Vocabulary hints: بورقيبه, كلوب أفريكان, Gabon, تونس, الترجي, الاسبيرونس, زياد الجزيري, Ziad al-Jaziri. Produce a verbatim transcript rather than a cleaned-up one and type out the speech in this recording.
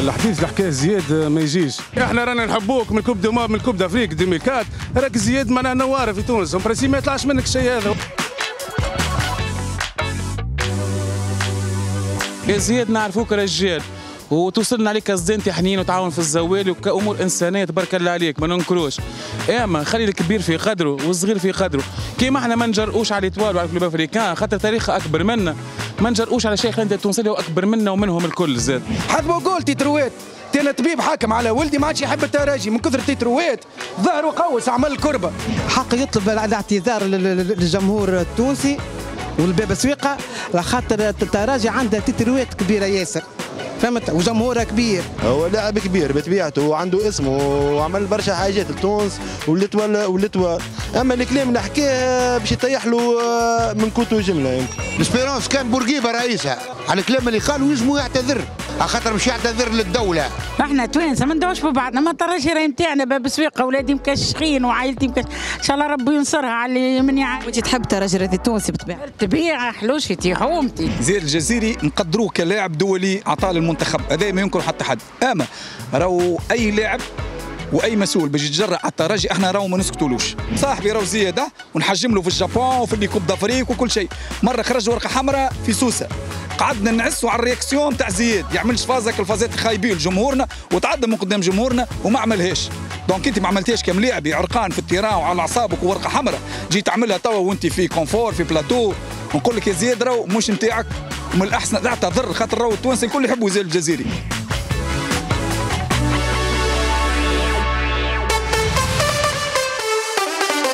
الحديث اللي حكاه زياد ما يجيش، احنا رانا نحبوك من كوب دو ماب من كوب دافريك ألفين وأربعة، راك زياد معناها نواره في تونس، برسي ما يطلعش منك الشيء هذا. يا زياد نعرفوك رجال وتوصلنا عليك قصدين تحنين وتعاون في الزوال وكأمور إنسانية تبارك الله عليك ما ننكروش، أما خلي الكبير في قدره والصغير في قدره، كيما احنا ما نجرؤوش على الإتوال وعلى كلوب أفريكان خاطر تاريخ أكبر منا، ما نجرؤوش على شيخ أنت التونسي اللي هو أكبر منا ومنهم الكل زاد. حسب ما قلت تتروات، أنا طبيب حاكم على ولدي ما عادش يحب الترجي من كثر التتروات، ظهره قوس عمل كربة. حق يطلب الاعتذار للجمهور التونسي والباب سويقة على خاطر الترجي عندها تتروات كبيرة ياسر. فهمت وجمهوره كبير. هو لاعب كبير بطبيعته وعنده اسمه وعمل برشا حاجات لتونس والاتوال والاتوال، اما الكلام اللي حكاه باش يطيح له من كوتو جمله يمكن. الاسبيرونس كان بورقيبه رئيسها، على الكلام اللي قالوا يجمو يعتذر، على خاطر باش يعتذر للدوله. احنا توانسه ما ندعوش ببعضنا، ما نطرش راهي نتاعنا باب سويقه، اولادي مكشخين وعائلتي مكشخين، ان شاء الله ربي ينصرها على من يعاني. وانت تحب ترجي راهي تونسي بالطبيعه. بالطبيعه حلوشتي حومتي. زياد الجزيري نقدروه كلاعب دولي عطى المنتخب هذا ما يمكن حتى حد، اما راهو اي لاعب واي مسؤول باش يتجرأ على الترجي احنا راهو ما نسكتولوش. صاحبي راهو زياده ونحجم له في الجابون وفي الكوب دافريك وكل شيء، مره خرج ورقه حمراء في سوسه قعدنا نعسوا على الرياكسيون تاع زياد، يعملش فازك الفازات خايبين لجمهورنا وتعدى من قدام جمهورنا وما عملهاش. دونك انت ما عملتهاش كملاعب عرقان في التيران وعلى اعصابك وورقه حمراء، جيت تعملها توا وانت في كونفور في بلاتو. نقول لك يا زياد راهو مش نتاعك، ومن الاحسن تعتذر خاطر راهو التوانسه الكل يحبوا زياد الجزيري.